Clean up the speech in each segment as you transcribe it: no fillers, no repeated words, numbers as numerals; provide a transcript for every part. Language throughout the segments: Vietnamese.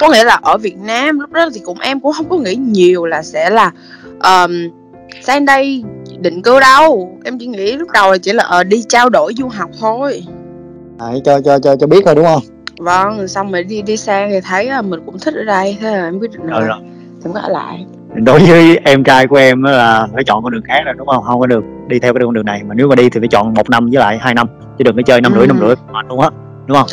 Có nghĩa là ở Việt Nam lúc đó thì cũng em cũng không có nghĩ nhiều là sẽ là sang đây định cư đâu. Em chỉ nghĩ lúc đầu là chỉ là đi trao đổi du học thôi. Đấy, cho biết thôi đúng không? Vâng, xong rồi đi sang thì thấy mình cũng thích ở đây, thế là em quyết định rồi. Thì em ở lại. Đối với em trai của em là phải chọn con đường khác rồi đúng không? Không có được đi theo cái con đường này, mà nếu mà đi thì phải chọn 1 năm với lại 2 năm, chứ đừng có chơi 5 rưỡi đúng không? Đúng không?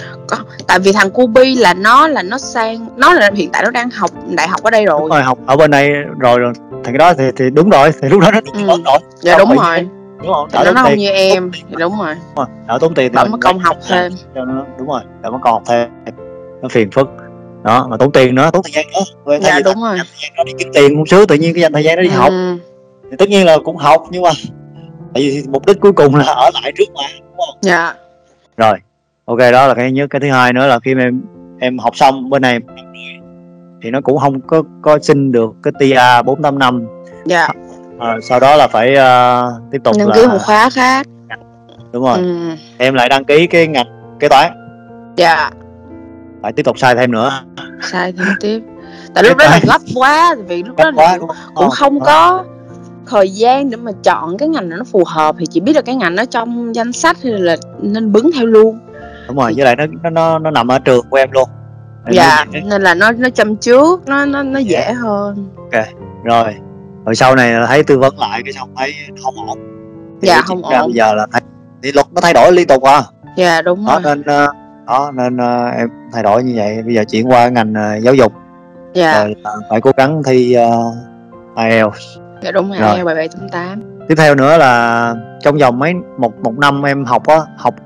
Tại vì thằng Kubi là nó sang, nó là hiện tại nó đang học đại học ở đây rồi. Đúng rồi, học ở bên đây rồi. Thằng đó thì đúng rồi, thì lúc đó nó tốn rồi. Dạ đúng rồi. Đúng không? Đỡ nó không như em. Đúng rồi. Đỡ tốn tiền. Đỡ mất công học thêm. Đúng rồi, đỡ mất công học thêm. Nó phiền phức. Đó, mà tốn tiền nữa, tốn thời gian nữa. Dạ đúng rồi. Nó đi kiếm tiền một xứ, tự nhiên cái dành thời gian nó đi học. Thì tất nhiên là cũng học, nhưng mà tại vì mục đích cuối cùng là ở lại trước mà, đúng không? Dạ. Rồi. Ok, đó là cái nhất. Cái thứ hai nữa là khi mà em học xong bên này thì nó cũng không có xin được cái TA 485. Dạ. Sau đó là phải tiếp tục đăng ký một khóa khác. Đúng rồi. Em lại đăng ký cái ngành kế toán. Dạ. Phải tiếp tục sai thêm nữa. Sai thêm tiếp. Tại lúc đó là gấp quá, vì lúc đó là cũng không có thời gian để mà chọn cái ngành nó phù hợp, thì chỉ biết là cái ngành nó trong danh sách thì là nên bứng theo luôn. Đúng rồi, với lại nó nằm ở trường của em luôn. Dạ, nên là nó chăm trước, nó dễ hơn. Ok, rồi sau này là thấy tư vấn lại cái xong thấy không ổn. Dạ, không ổn. Bây giờ là thì luật nó thay đổi liên tục à. Dạ, đúng rồi. Nên em thay đổi như vậy, bây giờ chuyển qua ngành giáo dục. Dạ. Rồi, phải cố gắng thi IELTS. Dạ đúng rồi, IELTS 7.8. Tiếp theo nữa là trong vòng một năm em học á,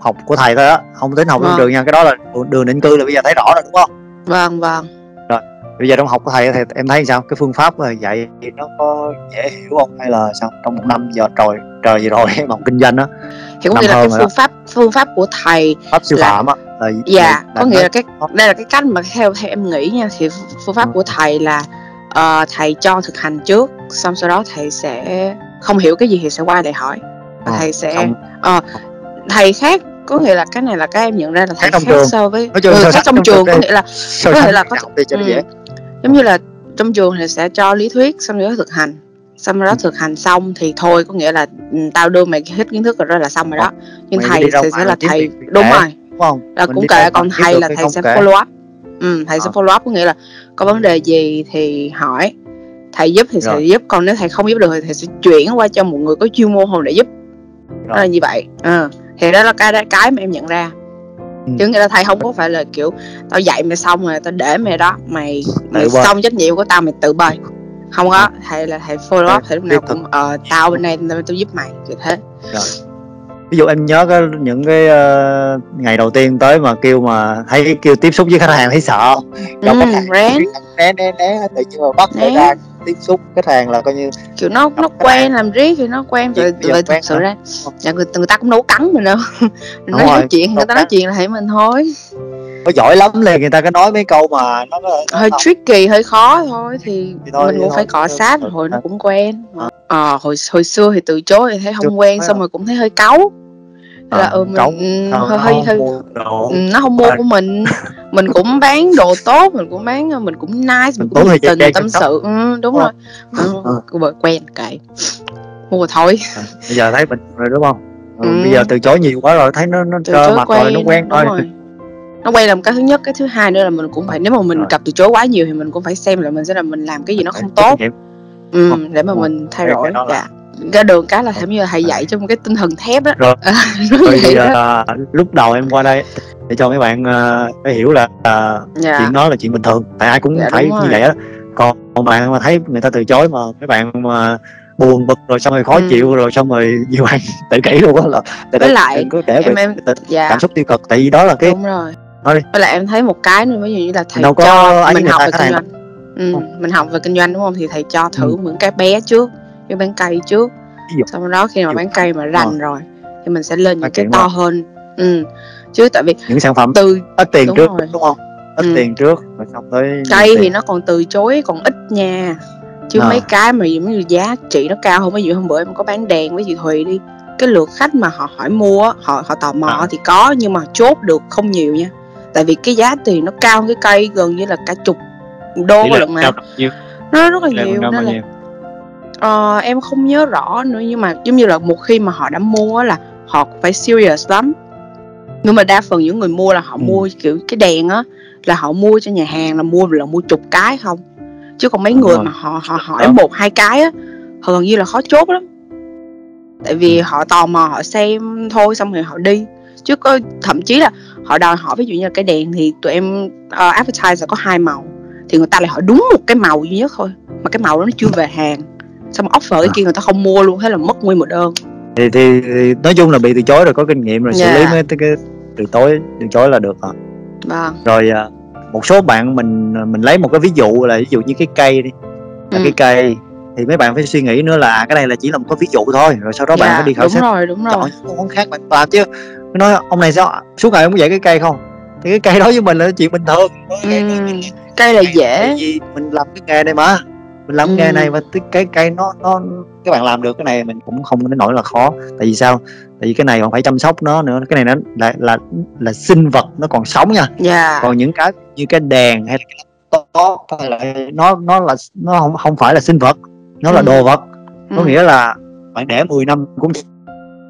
học của thầy thôi á, không tính học trong trường nha, cái đó là đường định cư là bây giờ thấy rõ rồi đúng không? Vâng, vâng. Rồi, bây giờ trong học của thầy thì em thấy sao? Cái phương pháp dạy thì nó có dễ hiểu không? Hay là sao? Trong một năm giờ trời gì rồi em học kinh doanh á. Thì có nghĩa là cái phương pháp của thầy pháp siêu phạm á. Dạ, có nghĩa là đây là cái cách mà theo em nghĩ nha, thì phương pháp của thầy là thầy cho thực hành trước, xong sau đó thầy sẽ không hiểu cái gì thì sẽ qua để hỏi. Thầy sẽ thầy khác, có nghĩa là cái này là các em nhận ra là thầy khác so với khác trong trường, có nghĩa là có giống như là trong trường thì sẽ cho lý thuyết, xong rồi thực hành, xong rồi thực hành xong thì thôi, có nghĩa là tao đưa mày hết kiến thức rồi là xong rồi đó. Nhưng thầy sẽ là thầy, đúng rồi, là cũng kệ, còn thầy là thầy sẽ follow up. Thầy sẽ follow up, có nghĩa là có vấn đề gì thì hỏi, thầy giúp thì sẽ giúp, còn nếu thầy không giúp được thì thầy sẽ chuyển qua cho một người có chuyên môn hơn để giúp. Đó là như vậy. Thì đó là cái mà em nhận ra. Chứ nghĩa là thầy không có phải là kiểu tao dạy mày xong rồi tao để mày đó, mày xong trách nhiệm của tao mày tự bơi. Không có, thầy là thầy follow up, thầy lúc nào cũng tao bên đây tao giúp mày kiểu thế. Rồi. Ví dụ em nhớ những cái ngày đầu tiên tới mà kêu tiếp xúc với khách hàng thấy sợ. Rén tự nhiên mà bắt phải ra tiếp xúc khách hàng là coi như kiểu nó quen làm riết thì nó quen rồi, thật sự ra người ta cũng đâu cắn mình đâu. Người ta nói chuyện là hãy mình thôi. Có giỏi lắm liền người ta cứ nói mấy câu mà nó hơi tricky, hơi khó thôi thì thôi, mình cũng phải cọ sát rồi nó cũng quen. Hồi xưa thì từ chối thì thấy không quen, xong rồi cũng thấy hơi cáu. Nó không mua của mình. Mình cũng bán đồ tốt, mình cũng nice, mình cũng tình tâm sự. Đúng rồi. Quen kệ. Mua thôi. Bây giờ thấy mình rồi đúng không? Bây giờ từ chối nhiều quá rồi thấy nó trơ mặt rồi, nó quen thôi. Nó quay làm cái thứ nhất, cái thứ hai nữa là mình cũng phải, nếu mà mình gặp từ chối quá nhiều thì mình cũng phải xem là mình làm cái gì nó không tốt. Để mà mình thay đổi. Cái đường cái là giống như là thầy dạy trong cái tinh thần thép á. Lúc đầu em qua đây để cho mấy bạn phải hiểu là chuyện đó là chuyện bình thường, tại ai cũng phải như vậy đó. Còn bạn mà thấy người ta từ chối mà mấy bạn mà buồn bực rồi xong rồi khó chịu rồi xong rồi nhiều bạn tự kỷ luôn á, là với lại cứ để cảm xúc tiêu cực, tại vì đó là cái. Đúng rồi. Với lại em thấy một cái nữa, ví dụ như là thầy cho mình học về kinh doanh. Mình học về kinh doanh đúng không, thì thầy cho thử những cái bé trước, cái bán cây trước, xong đó khi mà bán cây mà rành rồi thì mình sẽ lên những cái to hơn. Chứ tại vì những sản phẩm từ ít tiền trước đúng không, ít tiền trước rồi xong tới cây thì nó còn từ chối còn ít nha, chứ mấy cái mà giống như giá trị nó cao hơn. Ví dụ hôm bữa em có bán đèn với chị Thùy đi, cái lượt khách mà họ hỏi mua, họ tò mò thì có, nhưng mà chốt được không nhiều nha. tại vì cái giá tiền nó cao hơn cái cây gần như là cả chục đô lận mà. Nó rất là nhiều nên là em không nhớ rõ nữa, nhưng mà giống như là một khi mà họ đã mua là họ phải serious lắm. Nhưng mà đa phần những người mua là họ mua kiểu cái đèn á, là họ mua cho nhà hàng, là mua chục cái không. Chứ còn mấy người mà họ hỏi một hai cái á, họ gần như là khó chốt lắm. Tại vì họ tò mò, họ xem thôi xong rồi họ đi. Chứ có thậm chí là họ đòi hỏi ví dụ như là cái đèn thì tụi em advertise có hai màu, thì người ta lại hỏi đúng một cái màu duy nhất thôi, mà cái màu đó nó chưa về hàng, xong mà offer cái kia người ta không mua luôn, thế là mất nguyên một đơn. Thì nói chung là bị từ chối rồi, có kinh nghiệm rồi, xử lý mấy cái từ chối là được rồi. Vâng. Rồi một số bạn mình lấy một cái ví dụ là ví dụ như cái cây đi, là cái cây thì mấy bạn phải suy nghĩ nữa là cái này là chỉ là một cái ví dụ thôi, rồi sau đó bạn phải đi khảo sát chọn những món khác bạn làm chứ. Nói ông này sao suốt ngày ông có dạy cái cây không? Thì cái cây đó với mình là chuyện bình thường. Cây là dễ. Mình làm cái nghề này mà. Mình làm nghề này mà cái cây nó các bạn làm được cái này mình cũng không đến nỗi là khó. Tại vì sao? Tại vì cái này còn phải chăm sóc nó nữa. Cái này nó là sinh vật nó còn sống nha. Còn những cái như cái đèn hay là cái laptop hay là nó không phải là sinh vật, nó là đồ vật. Có nghĩa là bạn để 10 năm cũng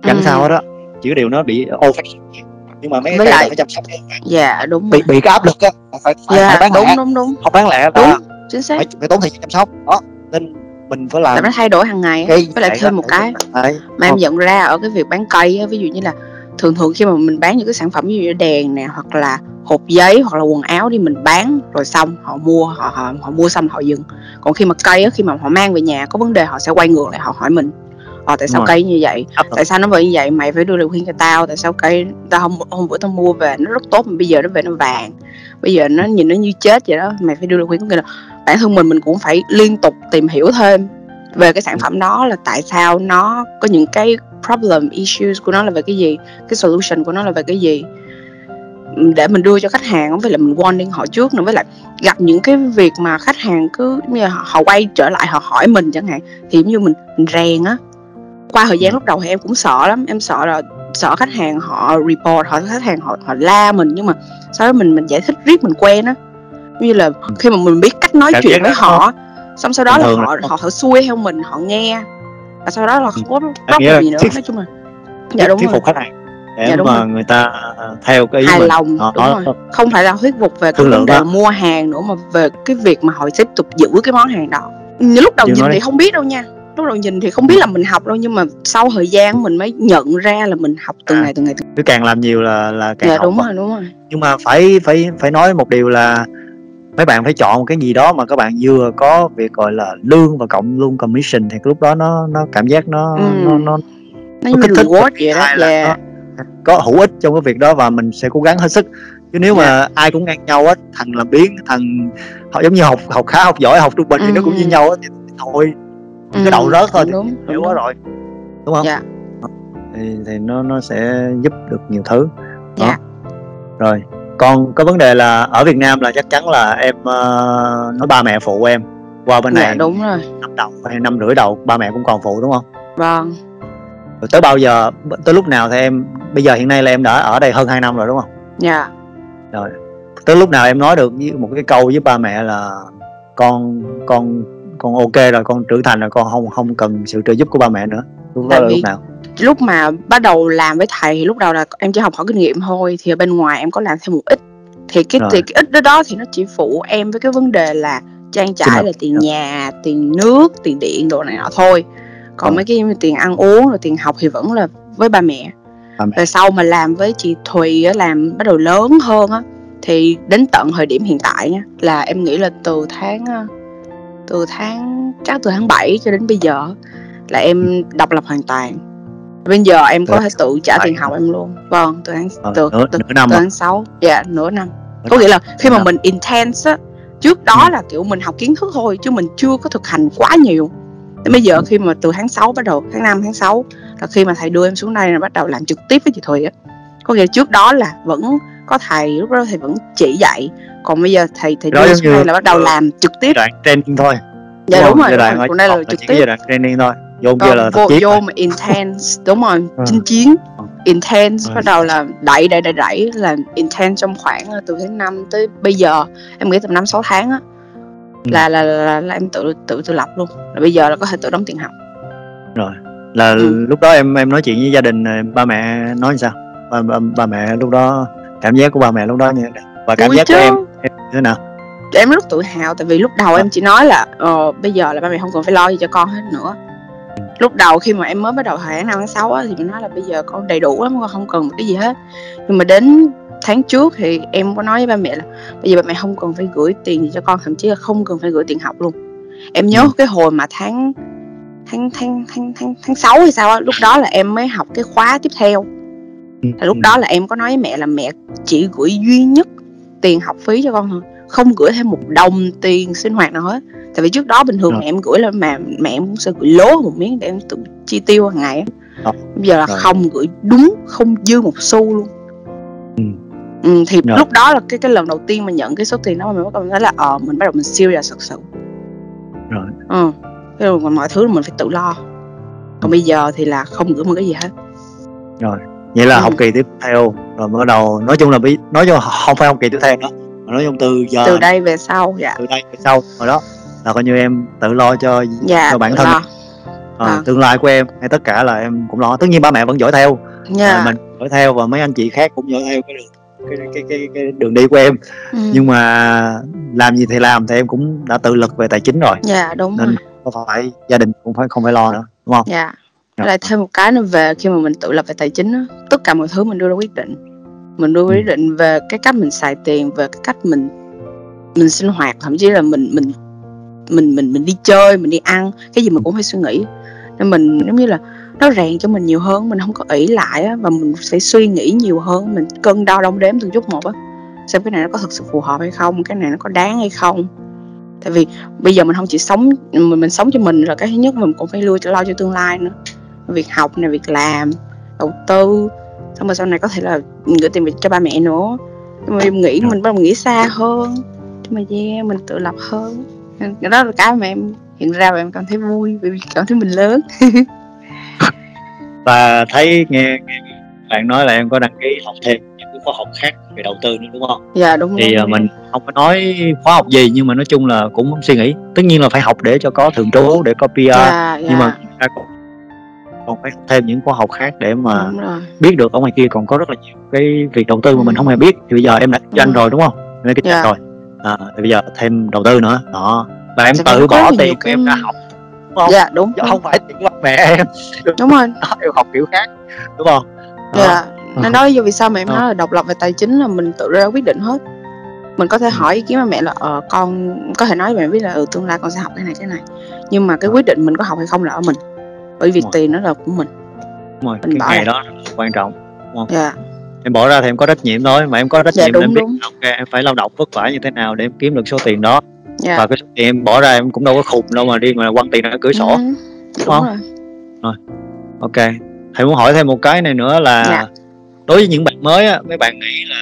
chẳng sao hết đó. Chỉ điều nó bị old-fashioned, nhưng mà mấy cái này phải chăm sóc em. Dạ đúng. Bị cái áp lực á, phải bán lẻ. Đúng. Không bán lẻ là chính xác. Phải tốn thời gian chăm sóc. Đó, nên mình phải làm. Nó thay đổi hàng ngày. Với lại thêm một cái mà em nhận ra ở cái việc bán cây á, ví dụ như là thường khi mà mình bán những cái sản phẩm như đèn nè, hoặc là hộp giấy, hoặc là quần áo đi, mình bán rồi xong họ mua, họ mua xong họ dừng. Còn khi mà cây á, khi mà họ mang về nhà có vấn đề họ sẽ quay ngược lại họ hỏi mình. Tại sao cây như vậy? Tại sao nó vậy như vậy? Mày phải đưa lời khuyên cho tao. Tại sao cây tao hôm bữa tao mua về nó rất tốt mà bây giờ nó về nó vàng, bây giờ nó nhìn nó như chết vậy đó, mày phải đưa lời khuyên. Có nghĩa là bản thân mình cũng phải liên tục tìm hiểu thêm về cái sản phẩm đó, là tại sao nó có những cái problem issues của nó là về cái gì, cái solution của nó là về cái gì, để mình đưa cho khách hàng. Với lại mình warning họ trước nữa. Với lại gặp những cái việc mà khách hàng cứ như họ quay trở lại họ hỏi mình chẳng hạn, thì giống như mình rèn á. Qua thời gian lúc đầu thì em cũng sợ lắm, em sợ khách hàng họ report, khách hàng họ la mình, nhưng mà sau đó mình giải thích riết mình quen á. Như là khi mà mình biết cách nói chuyện với họ, xong sau đó là họ xuôi theo mình, họ nghe, và sau đó là không có problem gì nữa. Nói chung là thuyết phục khách hàng để mà người ta theo cái ý hài lòng. Không phải là thuyết phục về cái vấn đề mua hàng nữa, mà về cái việc mà họ tiếp tục giữ cái món hàng đó. Lúc đầu nhìn thì không biết đâu nha, lúc đầu nhìn thì không biết là mình học đâu, nhưng mà sau thời gian mình mới nhận ra là mình học từng ngày. Cứ càng làm nhiều là càng học. Đúng rồi. Nhưng mà phải nói một điều là mấy bạn phải chọn một cái gì đó mà các bạn vừa có việc gọi là lương và cộng luôn commission, thì cái lúc đó nó cảm giác nó kích thích vậy đó. Có hữu ích trong cái việc đó và mình sẽ cố gắng hết sức. Chứ nếu mà ai cũng ngang nhau á, thằng làm biếng, thằng họ giống như học khá, học giỏi, học trung bình thì nó cũng như nhau á, thì thôi cái đầu rớt thôi, hiểu quá rồi, đúng không? Thì nó sẽ giúp được nhiều thứ. Rồi còn cái vấn đề là ở Việt Nam là chắc chắn là em nói ba mẹ phụ em qua bên này, đúng rồi, năm đầu hay năm rưỡi đầu ba mẹ cũng còn phụ, đúng không? Vâng. Rồi tới bao giờ, tới lúc nào thì em, bây giờ hiện nay là em đã ở đây hơn 2 năm rồi đúng không? Dạ. Rồi tới lúc nào em nói được một cái câu với ba mẹ là con ok rồi, con trưởng thành rồi, con không cần sự trợ giúp của ba mẹ nữa? Lúc nào? Lúc mà bắt đầu làm với thầy thì lúc đầu là em chỉ học hỏi kinh nghiệm thôi, thì ở bên ngoài em có làm thêm một ít, thì cái ít đó thì nó chỉ phụ em với cái vấn đề là trang trải là tiền nhà, tiền nước, tiền điện đồ này nọ thôi. Còn mấy cái tiền ăn uống rồi tiền học thì vẫn là với ba mẹ. Rồi sau mà làm với chị Thùy, làm bắt đầu lớn hơn á, thì đến tận thời điểm hiện tại nha, là em nghĩ là từ tháng 7 cho đến bây giờ là em độc lập hoàn toàn. Bây giờ em có thể tự trả tiền học em luôn. Vâng, từ tháng 6. Dạ, nửa năm. Có nghĩa là khi mà mình intense á, trước đó là kiểu mình học kiến thức thôi chứ mình chưa có thực hành quá nhiều. Thế bây giờ khi mà từ tháng 6 bắt đầu, tháng 5, tháng 6 là khi mà thầy đưa em xuống đây là bắt đầu làm trực tiếp với chị Thùy á. Có nghĩa là trước đó là vẫn có thầy, lúc đó thầy vẫn chỉ dạy, còn bây giờ thầy đưa xuống đây là bắt đầu làm trực tiếp. Đoạn training thôi. Dạ đúng rồi, còn đây là trực tiếp. Giai đoạn training thôi. Vô kia là vô, vô mà intense, đúng rồi, chinh chiến. Intense bắt đầu là đẩy là intense trong khoảng từ tháng 5 tới bây giờ, em nghĩ tầm 5-6 tháng á là em tự lập luôn. Là bây giờ là có thể tự đóng tiền học. Rồi. Là lúc đó em nói chuyện với gia đình, ba mẹ nói sao? Ba mẹ lúc đó, cảm giác của ba mẹ lúc đó như thế nào? Và cảm giác của em như thế nào? Em rất tự hào, tại vì lúc đầu em chỉ nói là bây giờ là ba mẹ không cần phải lo gì cho con hết nữa. Lúc đầu khi mà em mới bắt đầu tháng 5 tháng 6 á, thì mình nói là bây giờ con đầy đủ lắm, con không cần cái gì hết. Nhưng mà đến tháng trước thì em có nói với ba mẹ là bây giờ ba mẹ không cần phải gửi tiền gì cho con, thậm chí là không cần phải gửi tiền học luôn. Em nhớ cái hồi mà tháng 6 hay sao á, lúc đó là em mới học cái khóa tiếp theo. Là lúc đó là em có nói với mẹ là mẹ chỉ gửi duy nhất tiền học phí cho con thôi, không gửi thêm một đồng tiền sinh hoạt nào hết. Tại vì trước đó bình thường mẹ em gửi là mà mẹ em cũng sẽ gửi lố một miếng để em tự chi tiêu hàng ngày. Bây giờ là không gửi đúng, không dư một xu luôn. Thì lúc đó là cái lần đầu tiên mà nhận cái số tiền đó, mình bắt đầu thấy là mình bắt đầu mình siêu ra thật sự. Rồi. Thế rồi mọi thứ mình phải tự lo. Còn bây giờ thì là không gửi một cái gì hết. Rồi. Vậy là học kỳ tiếp theo rồi mới bắt đầu, nói chung là không phải học kỳ tiếp theo đó, mà nói chung từ giờ từ đây về sau. Dạ. Từ đây về sau rồi đó là coi như em tự lo cho bản thân. Tương lai của em hay tất cả là em cũng lo. Tất nhiên ba mẹ vẫn dõi theo, mình dõi theo và mấy anh chị khác cũng dõi theo cái đường đi của em. Nhưng mà làm gì thì làm, thì em cũng đã tự lực về tài chính rồi. Dạ đúng. Nên không phải gia đình cũng không phải lo nữa, đúng không? Dạ. Lại thêm một cái nữa, về khi mà mình tự lập về tài chính đó, tất cả mọi thứ mình đưa ra quyết định. Mình đưa quyết định về cái cách mình xài tiền, về cái cách mình sinh hoạt, thậm chí là mình đi chơi, mình đi ăn, cái gì mình cũng phải suy nghĩ. Nên mình giống như là nó rèn cho mình nhiều hơn, mình không có ỷ lại á, và mình sẽ suy nghĩ nhiều hơn, mình cân đo đong đếm từng chút một á, xem cái này nó có thực sự phù hợp hay không, cái này nó có đáng hay không. Tại vì bây giờ mình không chỉ sống mình sống cho mình rồi, cái thứ nhất mình cũng phải lo cho tương lai nữa. Việc học này, việc làm, đầu tư, xong rồi sau này có thể là gửi tiền cho ba mẹ nữa. Nhưng mà em nghĩ mình bắt đầu nghĩ xa hơn, nhưng mà mình tự lập hơn. Cái đó là cái mà em hiện ra và em cảm thấy vui, vì cảm thấy mình lớn. Và thấy nghe bạn nói là em có đăng ký học thêm những khóa học khác về đầu tư nữa, đúng không? Dạ đúng. Thì đúng, mình không có nói khóa học gì, nhưng mà nói chung là cũng không suy nghĩ. Tất nhiên là phải học để cho có thường trú, để có PR. Nhưng mà còn phải thêm những khóa học khác để mà biết được ở ngoài kia còn có rất là nhiều cái việc đầu tư mà mình không hề biết. Thì bây giờ em đã kinh doanh rồi, đúng không? Em đã kinh doanh rồi. Thì bây giờ thêm đầu tư nữa đó. Và em tự bỏ tiền của em ra học, đúng không? Dạ đúng. Không phải tiền của mẹ em, đúng rồi, em học kiểu khác, đúng không? Dạ. Nên đó vì sao mà em nói là độc lập về tài chính là mình tự ra quyết định hết. Mình có thể hỏi ý kiến mà mẹ là con có thể nói với mẹ biết là tương lai con sẽ học cái này. Nhưng mà cái quyết định mình có học hay không là ở mình, bởi vì tiền nó là của mình. Đúng rồi, mình cái này đó quan trọng, đúng không? Dạ. Em bỏ ra thì em có trách nhiệm thôi, mà em có trách nhiệm để em biết em phải lao động vất vả như thế nào để em kiếm được số tiền đó. Và cái số tiền em bỏ ra em cũng đâu có khùng đâu mà đi mà quăng tiền ra cửa sổ, đúng không? Rồi. Ok. Thầy muốn hỏi thêm một cái này nữa là đối với những bạn mới á, mấy bạn nghĩ là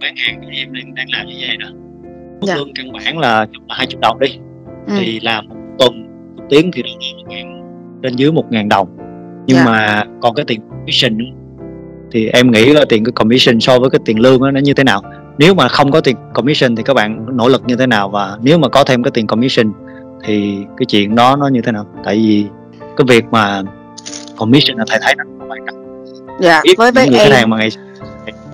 bán hàng thì em đang làm như vậy nè, mức lương căn bản là 20 đồng đi, thì làm một tuần một tiếng thì lên dưới 1.000 đồng. Nhưng mà còn cái tiền commission thì em nghĩ là tiền cái commission so với cái tiền lương đó, nó như thế nào? Nếu mà không có tiền commission thì các bạn nỗ lực như thế nào, và nếu mà có thêm cái tiền commission thì cái chuyện đó nó như thế nào? Tại vì cái việc mà commission là thầy thấy nó quan trọng. Dạ, với những em hàng mà ngày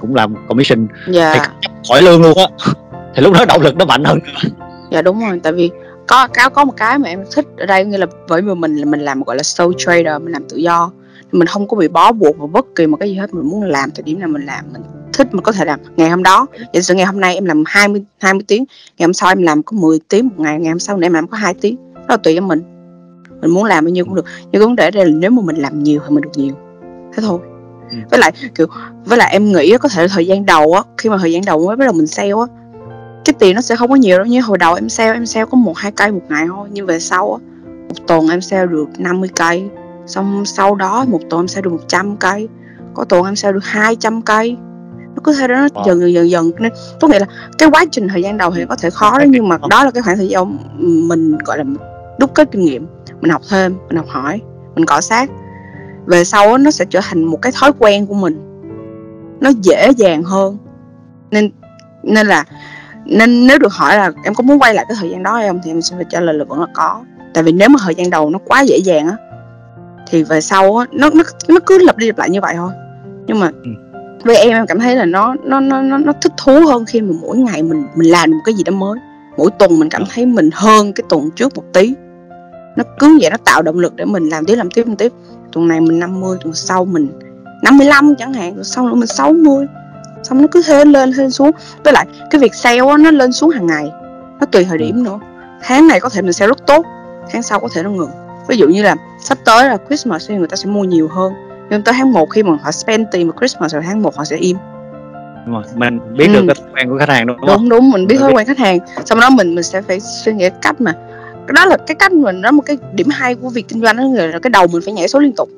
cũng làm commission thì chấp khỏi lương luôn á, thì lúc đó động lực nó mạnh hơn. Dạ đúng rồi, tại vì có một cái mà em thích ở đây, nghĩa là bởi vì mình làm gọi là sole trader, mình làm tự do, mình không có bị bó buộc vào bất kỳ một cái gì hết. Mình muốn làm thời điểm nào mình làm, mình thích mình có thể làm ngày hôm đó. Giả sử ngày hôm nay em làm 20 tiếng, ngày hôm sau em làm có 10 tiếng một ngày, ngày hôm sau em làm có 2 tiếng, đó là tùy cho mình muốn làm bao nhiêu cũng được. Nhưng cái vấn đề đây là nếu mà mình làm nhiều thì mình được nhiều, thế thôi. Với lại em nghĩ có thể thời gian đầu á, khi mà thời gian đầu mới bắt đầu mình sale á, cái tiền nó sẽ không có nhiều đâu. Như hồi đầu em sale có 1-2 cây một ngày thôi, nhưng về sau á, một tuần em sale được 50 cây, xong sau đó một tuần em sale được 100 cây, có tuần em sale được 200 cây. Nó cứ thế đó, nó dần. Nên có nghĩa là cái quá trình thời gian đầu thì có thể khó đó, nhưng mà đó là cái khoảng thời gian mình gọi là đúc kết kinh nghiệm. mình học thêm, mình học hỏi, mình cọ sát. Về sau nó sẽ trở thành một cái thói quen của mình, nó dễ dàng hơn. Nên nếu được hỏi là em có muốn quay lại cái thời gian đó hay không, thì em sẽ phải trả lời là vẫn là có. Tại vì nếu mà thời gian đầu nó quá dễ dàng á, thì về sau á, nó cứ lặp đi lặp lại như vậy thôi. Nhưng mà với em cảm thấy là nó thích thú hơn khi mà mỗi ngày mình làm một cái gì đó mới. Mỗi tuần mình cảm thấy mình hơn cái tuần trước một tí. Nó cứ vậy, nó tạo động lực để mình làm tiếp. Tuần này mình 50, tuần sau mình 55 chẳng hạn, tuần sau nữa mình 60. Xong nó cứ thế lên xuống. Với lại cái việc sale á, nó lên xuống hàng ngày, nó tùy thời điểm nữa. Tháng này có thể mình sale rất tốt, tháng sau có thể nó ngừng. Ví dụ như là sắp tới là Christmas thì người ta sẽ mua nhiều hơn, nhưng tới tháng 1 khi mà họ spend tiền vào Christmas rồi tháng 1 họ sẽ im. Đúng rồi, mình biết được cái thói quen của khách hàng đúng không? Đúng, mình biết thói quen khách hàng. Xong đó mình sẽ phải suy nghĩ cách mà. Đó là cái cách mình, đó một cái điểm hay của việc kinh doanh đó, là cái đầu mình phải nhảy số liên tục.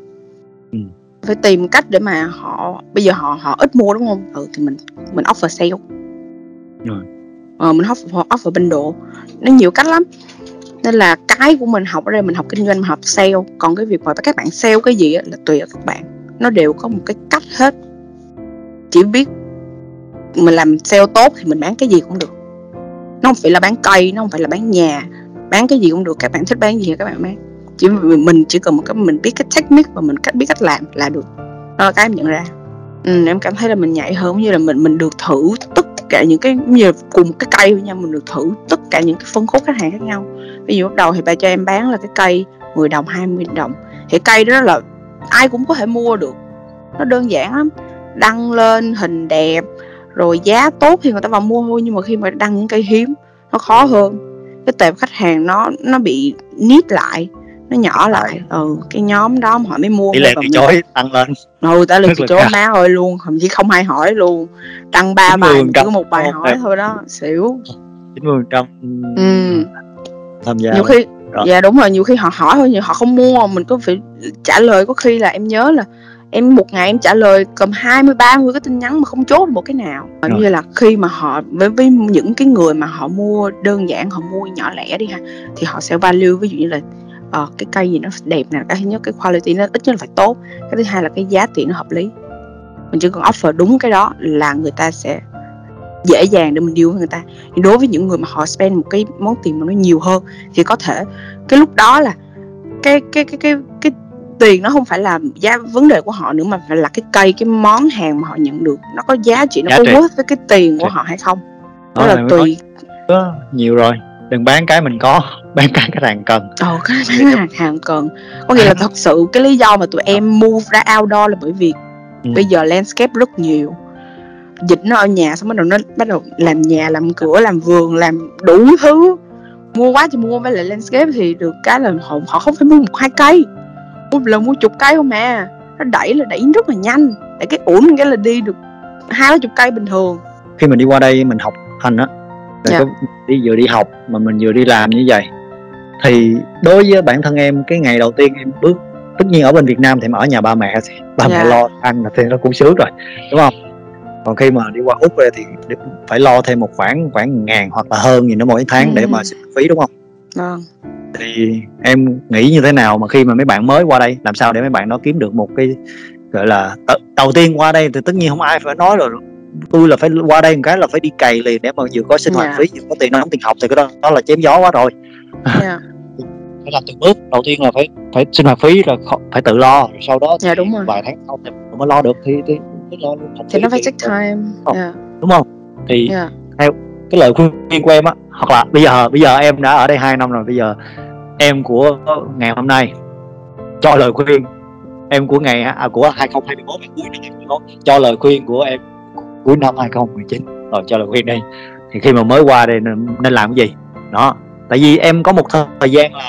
Phải tìm cách để mà họ, bây giờ họ ít mua đúng không? Thì mình offer sale. Rồi. Mình offer bundle. Nó nhiều cách lắm. Nên là cái của mình học ở đây, mình học kinh doanh, mình học sale. Còn cái việc mà các bạn sale cái gì là tùy ở các bạn. Nó đều có một cái cách hết. Chỉ biết mình làm sale tốt thì mình bán cái gì cũng được. Nó không phải là bán cây, nó không phải là bán nhà. Bán cái gì cũng được, các bạn thích bán gì thì các bạn bán. Mình chỉ cần một cái, mình biết cái technique và mình biết cách làm là được. Đó là cái em nhận ra. Em cảm thấy là mình nhạy hơn, như là mình được thử tất cả những cái, như cùng cái cây với nhau, mình được thử tất cả những cái phân khúc khách hàng khác nhau. Ví dụ bắt đầu thì bà cho em bán là cái cây 10 đồng, 20 đồng. Thì cây đó là ai cũng có thể mua được. Nó đơn giản lắm. Đăng lên hình đẹp, rồi giá tốt thì người ta vào mua thôi. Nhưng mà khi mà đăng những cây hiếm, nó khó hơn. Cái tệp khách hàng nó bị niche lại, nó nhỏ lại. Cái nhóm đó họ mới mua. Tỷ lệ từ chối tăng lên. Tỷ lệ từ chối má ơi luôn. Thậm chí không ai hỏi luôn. Đăng 3 bài cứ một bài hỏi thôi đó. Xỉu 90% tham gia. Nhiều khi dạ đúng rồi, nhiều khi họ hỏi thôi, nhiều họ không mua. Mình cứ phải trả lời. Có khi là em nhớ là em một ngày em trả lời cầm 20-30 cái tin nhắn mà không chốt một cái nào. Như là khi mà họ với những cái người mà họ mua đơn giản, họ mua nhỏ lẻ đi ha, thì họ sẽ value, ví dụ như là cái cây gì nó đẹp nè, cái thứ nhất cái quality nó ít nhất là phải tốt, cái thứ hai là cái giá tiền nó hợp lý. Mình chỉ cần offer đúng cái đó là người ta sẽ dễ dàng để mình deal với người ta. Nhưng đối với những người mà họ spend một cái món tiền mà nó nhiều hơn, thì có thể cái lúc đó là cái tiền nó không phải là giá vấn đề của họ nữa, mà phải là cái cây, cái món hàng mà họ nhận được nó có giá trị, nó giá có worth với cái tiền của họ hay không. Đó là tùy. Có nhiều rồi, đừng bán cái mình có, bán cái khách hàng cần. Cái khách hàng cần. Có nghĩa là thật sự cái lý do mà tụi em move ra outdoor là bởi vì bây giờ landscape rất nhiều. Dịch nó ở nhà, xong bắt đầu làm nhà, làm cửa, làm vườn, làm đủ thứ. Mua quá thì mua, với lại landscape thì được cái là họ không phải mua 1-2 cây, mua chục cây không mà. Nó đẩy rất là nhanh. Để cái uổng cái là đi được 20 cây bình thường. Khi mình đi qua đây mình học hành á, vừa đi học mà mình vừa đi làm như vậy, thì đối với bản thân em, cái ngày đầu tiên em bước, tất nhiên ở bên Việt Nam thì mà ở nhà ba mẹ, mẹ lo ăn là thì nó cũng sướng rồi, đúng không? Còn khi mà đi qua Úc thì phải lo thêm một khoảng 1.000 hoặc là hơn gì nữa mỗi tháng để mà sinh phí, đúng không? Vâng. Thì em nghĩ như thế nào mà khi mà mấy bạn mới qua đây, làm sao để mấy bạn nó kiếm được một cái gọi là đầu tiên qua đây thì tất nhiên không ai phải nói rồi, tôi là phải qua đây một cái là phải đi cày liền để mà vừa có sinh hoạt phí, vừa có tiền đóng tiền học, thì cái đó là chém gió quá rồi. Phải làm từng bước, đầu tiên là phải sinh hoạt phí rồi phải tự lo, sau đó thì vài tháng sau thì mới lo được thì lo luôn thì nó phải take time, đúng không? Thì theo cái lời khuyên của em á, hoặc là bây giờ em đã ở đây 2 năm rồi, bây giờ em của ngày hôm nay cho lời khuyên em của ngày của 2021, cuối năm 2021, cho lời khuyên của em cuối năm 2019 rồi, cho lời khuyên đi, thì khi mà mới qua đây nên làm cái gì đó. Tại vì em có một thời gian là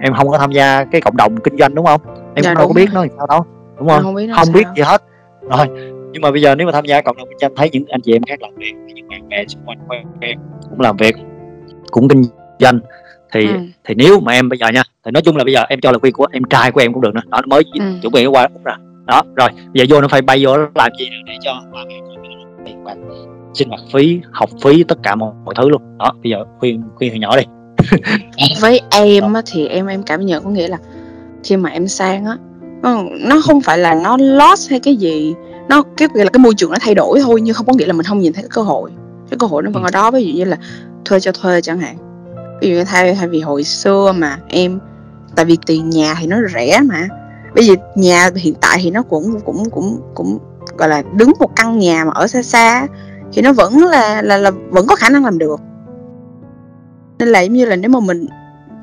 em không có tham gia cái cộng đồng kinh doanh, đúng không? Em cũng đâu có biết nó làm sao đâu, đúng không? Không biết gì hết rồi. Nhưng mà bây giờ nếu mà tham gia cộng đồng kinh doanh, thấy những anh chị em khác làm việc, những bạn bè xung quanh quen cũng làm việc, cũng kinh doanh, thì nếu mà em bây giờ nha, thì nói chung là bây giờ em cho lời khuyên của em trai của em cũng được nữa đó, mới chuẩn bị qua Úc rồi đó, rồi bây giờ vô nó phải bay vô nó làm gì để cho ba mẹ tiền bạc, sinh hoạt phí, học phí, tất cả mọi thứ luôn đó. Bây giờ khuyên nhỏ đi. Với em á, thì em cảm nhận có nghĩa là khi mà em sang á, nó không phải là nó lost hay cái gì, nó nghĩa là cái môi trường nó thay đổi thôi, nhưng không có nghĩa là mình không nhìn thấy cái cơ hội. Cái cơ hội nó vẫn ở đó, ví dụ như là thuê cho thuê chẳng hạn. Ví dụ như thay vì hồi xưa mà em, tại vì tiền nhà thì nó rẻ mà, bây giờ nhà hiện tại thì nó cũng gọi là đứng một căn nhà mà ở xa xa thì nó vẫn là vẫn có khả năng làm được. Nên là giống như là nếu mà mình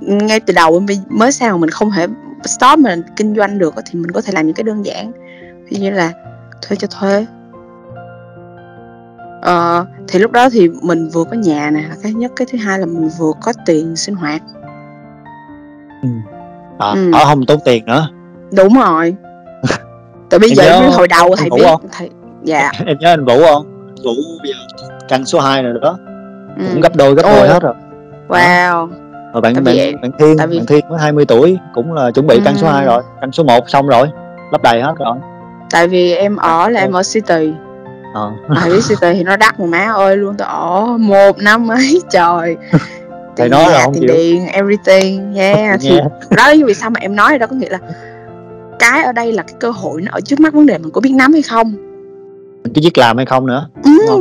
ngay từ đầu mới sang mà mình không thể stop mình kinh doanh được thì mình có thể làm những cái đơn giản như là thuê cho thuê. Thì lúc đó thì mình vừa có nhà nè, cái nhất, cái thứ hai là mình vừa có tiền sinh hoạt. Ở không tốn tiền nữa. Đúng rồi. Tại bây giờ hồi đầu thầy biết thầy... Dạ. Em nhớ anh Vũ không? Vũ bây giờ căn số 2 rồi đó. Cũng gấp đôi hết rồi. Wow. Rồi bạn Thiên mới 20 tuổi cũng là chuẩn bị căn số 2 rồi, căn số 1 xong rồi, lấp đầy hết rồi. Tại vì em ở là em ở city. Tại vì city thì nó đắt mà má ơi luôn, tôi ở 1 năm ấy trời. Tiền nhà, tiền điện, everything. Yeah. Thì đó vì sao mà em nói rồi đó, có nghĩa là cái ở đây là cái cơ hội nó ở trước mắt, vấn đề mình có biết nắm hay không, mình có biết làm hay không nữa.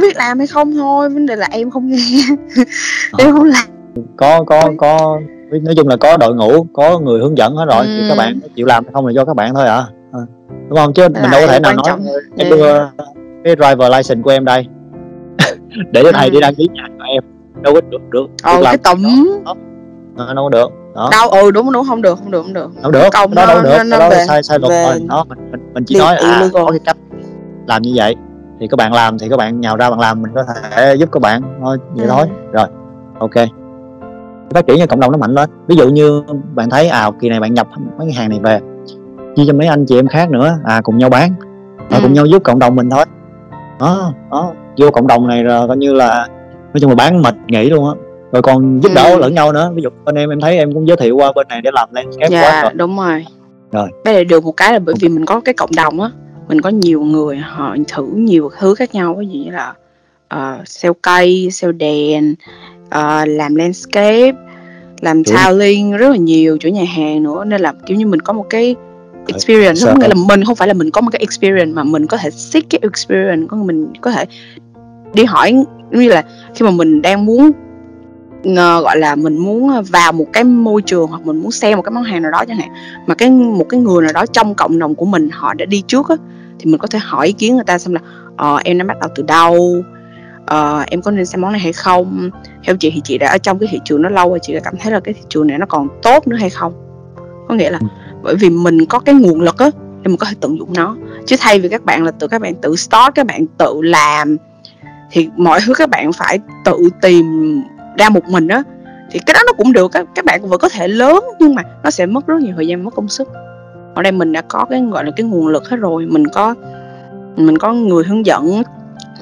Biết làm hay không thôi, vấn đề là em không nghe. Em không làm. Có nói chung là có đội ngũ, có người hướng dẫn hết rồi, thì các bạn chịu làm hay không là do các bạn thôi ạ. Đúng không? Chứ là mình đâu có thể nào nói em đưa cái driver license của em đây để cho thầy đi đăng ký nhà của em, đâu có được. Cái tổng đâu có được. Đó. Đâu đúng không được công nó về, sai luật rồi đó. Mình chỉ nói là có cái cách làm như vậy thì các bạn làm, thì các bạn nhào ra bạn làm, mình có thể giúp các bạn thôi, vậy thôi. Rồi ok, phát triển cho cộng đồng nó mạnh lên. Ví dụ như bạn thấy kỳ này bạn nhập mấy cái hàng này về chia cho mấy anh chị em khác nữa, cùng nhau bán và cùng nhau giúp cộng đồng mình thôi. Đó vô cộng đồng này rồi coi như là nói chung là bán mệt nghỉ luôn á, rồi còn giúp đỡ lẫn nhau nữa. Ví dụ bên em thấy em cũng giới thiệu qua bên này để làm landscape quá rồi. Đúng rồi. Bây giờ được một cái là bởi vì mình có cái cộng đồng á, mình có nhiều người họ thử nhiều thứ khác nhau, ví dụ như là sale cây, sale đèn, làm landscape, làm tiling, rất là nhiều chỗ nhà hàng nữa. Nên là kiểu như mình có một cái experience, không nghĩa là mình không phải là mình có một cái experience mà mình có thể seek cái experience, có mình có thể đi hỏi, như là khi mà mình đang muốn gọi là mình muốn vào một cái môi trường hoặc mình muốn xem một cái món hàng nào đó chẳng hạn, mà một cái người nào đó trong cộng đồng của mình họ đã đi trước á, thì mình có thể hỏi ý kiến người ta xem là em đã bắt đầu từ đâu, em có nên xem món này hay không, theo chị thì chị đã ở trong cái thị trường nó lâu rồi, chị đã cảm thấy là cái thị trường này nó còn tốt nữa hay không. Có nghĩa là bởi vì mình có cái nguồn lực á thì mình có thể tận dụng nó, chứ thay vì các bạn là các bạn tự start, các bạn tự làm thì mọi thứ các bạn phải tự tìm ra một mình á, thì cái đó nó cũng được, các bạn vẫn có thể lớn nhưng mà nó sẽ mất rất nhiều thời gian, mất công sức. Ở đây mình đã có cái gọi là cái nguồn lực hết rồi, mình có người hướng dẫn,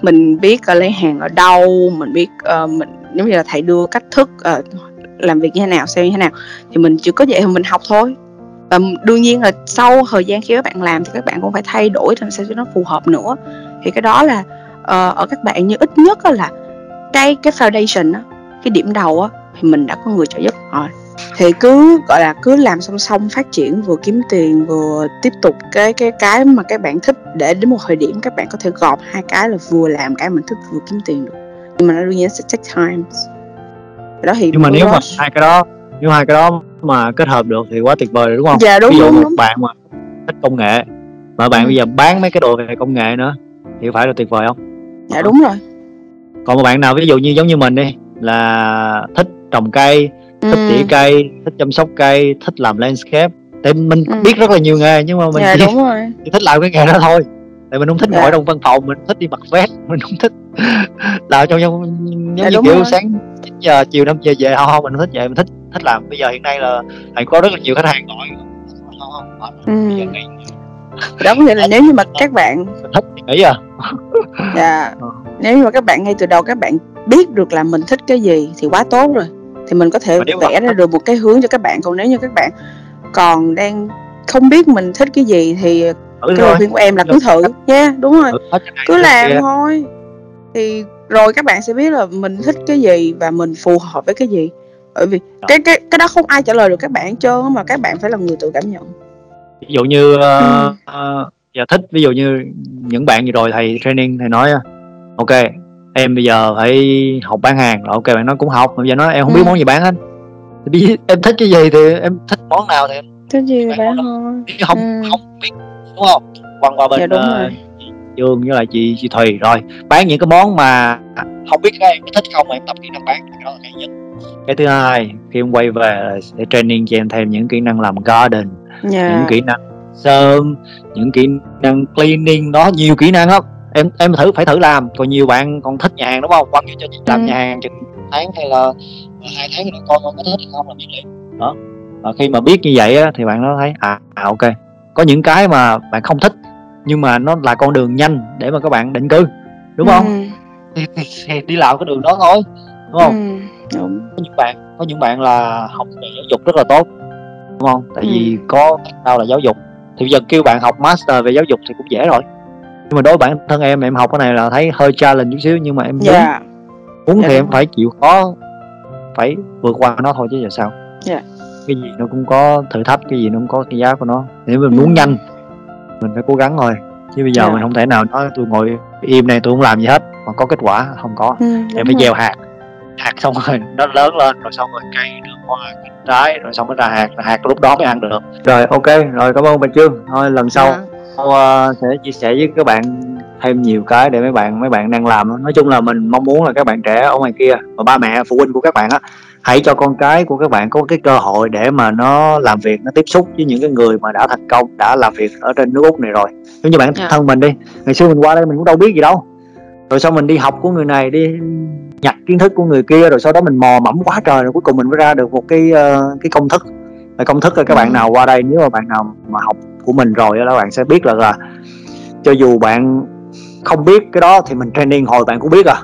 mình biết lấy hàng ở đâu, mình biết mình giống như là thầy đưa cách thức làm việc như thế nào, sale như thế nào, thì mình chỉ có vậy thì mình học thôi. Và đương nhiên là sau thời gian khi các bạn làm thì các bạn cũng phải thay đổi làm sao cho nó phù hợp nữa. Thì cái đó là ở các bạn như ít nhất là cái foundation đó, cái điểm đầu á, thì mình đã có người trợ giúp rồi. Thì cứ gọi là cứ làm song song phát triển, vừa kiếm tiền vừa tiếp tục cái mà các bạn thích, để đến một thời điểm các bạn có thể gộp hai cái là vừa làm cái mình thích vừa kiếm tiền được. Nhưng mà nó đương nhiên sẽ take time. Đó thì nhưng mà nếu hai cái đó mà kết hợp được thì quá tuyệt vời rồi, đúng không? Dạ, đúng. Ví dụ một bạn mà thích công nghệ mà bạn bây giờ bán mấy cái đồ về công nghệ nữa thì phải là tuyệt vời không? Dạ đúng rồi. Còn một bạn nào ví dụ như giống như mình đi, là thích trồng cây, thích tỉa cây, thích chăm sóc cây, thích làm landscape. Tại mình biết rất là nhiều nghề nhưng mà mình chỉ thích làm cái nghề đó thôi. Tại mình không thích ngồi trong văn phòng, mình thích đi mặc vest, mình không thích làm như kiểu rồi. Sáng 9 giờ, chiều 5 giờ về, không, mình không thích vậy, mình thích làm. Bây giờ hiện nay là thầy có rất là nhiều khách hàng gọi, bây giờ nghỉ. Đó có nghĩa là nếu như mà các bạn thích thì nghỉ à. Dạ. Nếu như mà các bạn ngay từ đầu các bạn biết được là mình thích cái gì thì quá tốt rồi, thì mình có thể vẽ ra được một cái hướng cho các bạn. Còn nếu như các bạn còn đang không biết mình thích cái gì thì cái lời khuyên của em là cứ thử nha. Đúng rồi, cứ làm thôi thì rồi các bạn sẽ biết là mình thích cái gì và mình phù hợp với cái gì. Bởi vì cái đó không ai trả lời được các bạn trơn, mà các bạn phải là người tự cảm nhận. Ví dụ như giờ thích, ví dụ như những bạn vừa rồi thầy training thầy nói ok em bây giờ phải học bán hàng, là ok bạn nói cũng học, bây giờ nói em không biết món gì bán hết, thì em thích cái gì thì em thích món nào thì em thích gì bán thôi, không biết đúng không? Quăng qua bên Dương với lại chị Thùy rồi bán những cái món mà không biết các em thích không, mà em tập kỹ năng bán, đó là cái nhất. Cái thứ hai, khi em quay về sẽ training cho em thêm những kỹ năng làm garden, những kỹ năng sơn, những kỹ năng cleaning, đó nhiều kỹ năng lắm. Em thử phải thử làm. Còn nhiều bạn còn thích nhà hàng đúng không? Quan trọng cho chị làm nhà hàng chừng tháng hay là 2 tháng thì con có thích không là biết liền. Đó. Và khi mà biết như vậy á, thì bạn nó thấy ok. Có những cái mà bạn không thích nhưng mà nó là con đường nhanh để mà các bạn định cư, đúng không? Thì đi làm cái đường đó thôi, đúng không? Đúng. Có những bạn là học về giáo dục rất là tốt, đúng không? Tại vì có tao là giáo dục, thì bây giờ kêu bạn học master về giáo dục thì cũng dễ rồi. Nhưng mà đối với bản thân em học cái này là thấy hơi challenge chút xíu, nhưng mà em muốn thì em phải chịu khó, phải vượt qua nó thôi chứ giờ sao? Cái gì nó cũng có thử thách, cái gì nó cũng có cái giá của nó. Nếu mình muốn nhanh, mình phải cố gắng thôi. Chứ bây giờ mình không thể nào nói tôi ngồi im này tôi không làm gì hết mà có kết quả không có. Em phải gieo hạt xong rồi nó lớn lên, rồi xong rồi cây được hoa trái, rồi xong nó ra hạt lúc đó mới ăn được. Rồi ok, rồi cảm ơn bạn Trương. Thôi lần sau sẽ chia sẻ với các bạn thêm nhiều cái để mấy bạn đang làm. Nói chung là mình mong muốn là các bạn trẻ ở ngoài kia và ba mẹ phụ huynh của các bạn á, hãy cho con cái của các bạn có cái cơ hội để mà nó làm việc, nó tiếp xúc với những cái người mà đã thành công, đã làm việc ở trên nước Úc này rồi. Giống như bản thân mình đi, ngày xưa mình qua đây mình cũng đâu biết gì đâu, rồi sau mình đi học của người này, đi nhặt kiến thức của người kia, rồi sau đó mình mò mẫm quá trời, rồi cuối cùng mình mới ra được một cái công thức. Và công thức là các bạn nào qua đây, nếu mà bạn nào mà học của mình rồi đó, bạn sẽ biết là cho dù bạn không biết cái đó thì mình training hồi bạn cũng biết đó.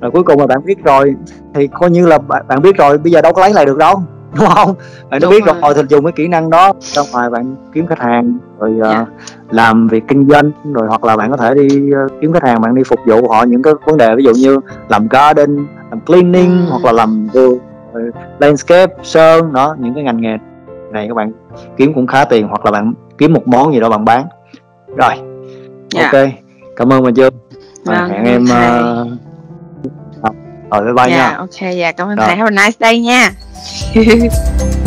Rồi cuối cùng mà bạn biết rồi thì coi như là bạn biết rồi, bây giờ đâu có lấy lại được đâu, đúng không? Bạn đã biết rồi, thì dùng cái kỹ năng đó xong rồi bạn kiếm khách hàng, rồi làm việc kinh doanh, rồi hoặc là bạn có thể đi kiếm khách hàng, bạn đi phục vụ họ những cái vấn đề ví dụ như làm garden, làm cleaning, hoặc là làm vườn, landscape, sơn đó. Những cái ngành nghề này các bạn kiếm cũng khá tiền, hoặc là bạn kiếm một món gì đó bạn bán. Rồi ok, cảm ơn bạn Trương. Hẹn em rồi, bye bye nha. Ok, cảm ơn thầy. Have a nice day nha.